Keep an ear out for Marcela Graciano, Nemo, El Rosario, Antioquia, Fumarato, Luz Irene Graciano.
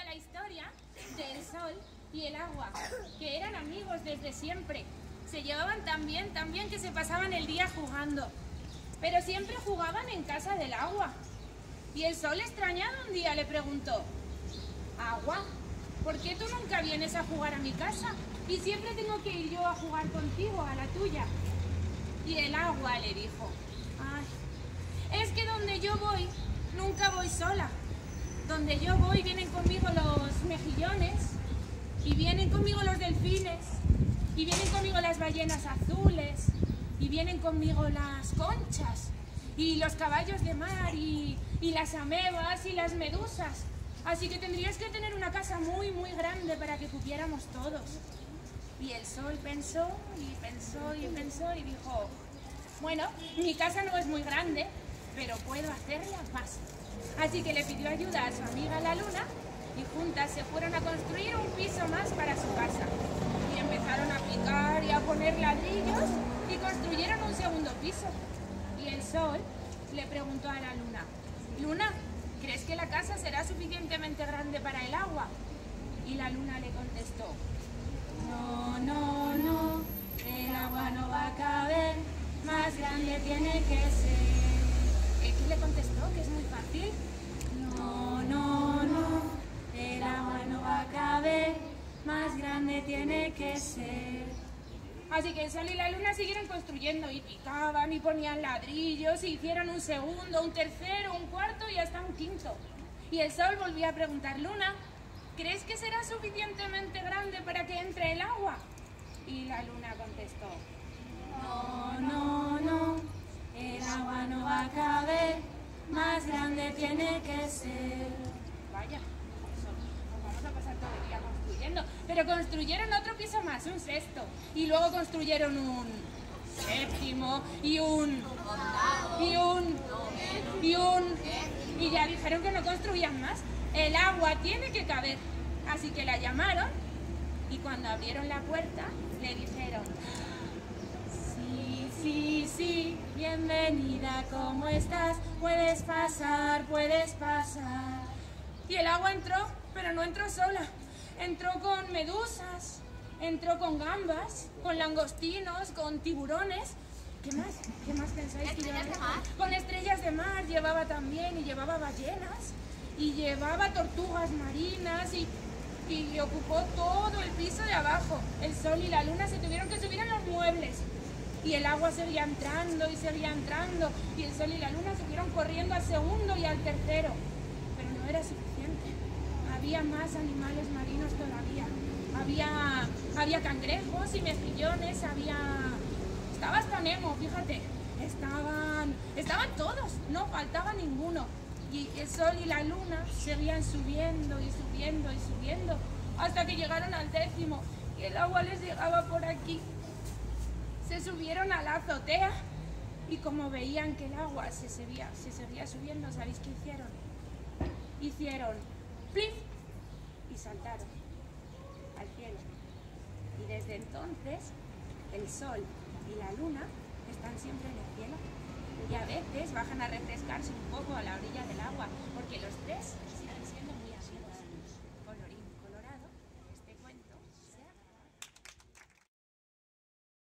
cuenta la historia del sol y el agua, que eran amigos desde siempre. Se llevaban tan bien que se pasaban el día jugando. Pero siempre jugaban en casa del agua. Y el sol, extrañado, un día le preguntó: «Agua, ¿por qué tú nunca vienes a jugar a mi casa? Y siempre tengo que ir yo a jugar contigo, a la tuya». Y el agua le dijo: «Ay, es que donde yo voy, nunca voy sola. Donde yo voy vienen conmigo los mejillones, y vienen conmigo los delfines, y vienen conmigo las ballenas azules, y vienen conmigo las conchas, y los caballos de mar, y las amebas, y las medusas. Así que tendrías que tener una casa muy grande para que cupiéramos todos». Y el sol pensó, y pensó, y dijo: «Bueno, mi casa no es muy grande, pero puedo hacerla más». Así que le pidió ayuda a su amiga la luna, y juntas se fueron a construir un piso más para su casa. Y empezaron a picar y a poner ladrillos, y construyeron un segundo piso. Y el sol le preguntó a la luna: «Luna, ¿crees que la casa será suficientemente grande para el agua?». Y la luna le contestó: No, el agua no va a caber, más grande tiene que ser». El que le contestó que es muy fácil: No, el agua no va a caber, más grande tiene que ser». Así que el sol y la luna siguieron construyendo, y picaban, y ponían ladrillos, y hicieron un segundo, un tercero, un cuarto y hasta un quinto. Y el sol volvía a preguntar: «Luna, ¿crees que será suficientemente grande para que entre el agua?». Y la luna contestó: No, el agua no va a caber, más grande tiene que ser». Vaya, nos vamos a pasar todo el día construyendo. Pero construyeron otro piso más, un sexto, y luego construyeron un séptimo, y un octavo, y un... Y ya dijeron que no construían más. El agua tiene que caber. Así que la llamaron, y cuando abrieron la puerta le dijeron: Sí, bienvenida, ¿cómo estás? Puedes pasar. Y el agua entró, pero no entró sola. Entró con medusas, entró con gambas, con langostinos, con tiburones. ¿Qué más pensáis que llevaba? Con estrellas de mar llevaba también, y llevaba ballenas, y llevaba tortugas marinas, y ocupó todo el piso de abajo. El sol y la luna se tuvieron que subir a los muebles, y el agua seguía entrando, y el sol y la luna se fueron corriendo al segundo y al tercero. Pero no era suficiente. Había más animales marinos todavía. Había cangrejos y mejillones, Estaba hasta Nemo, fíjate. Estaban todos, no faltaba ninguno. Y el sol y la luna seguían subiendo, hasta que llegaron al décimo, y el agua les llegaba por aquí. Se subieron a la azotea, y como veían que el agua se seguía subiendo, ¿sabéis qué hicieron? Hicieron ¡plif! Y saltaron al cielo. Y desde entonces, el sol y la luna están siempre en el cielo. Y a veces bajan a refrescarse un poco a la orilla del agua, porque los tres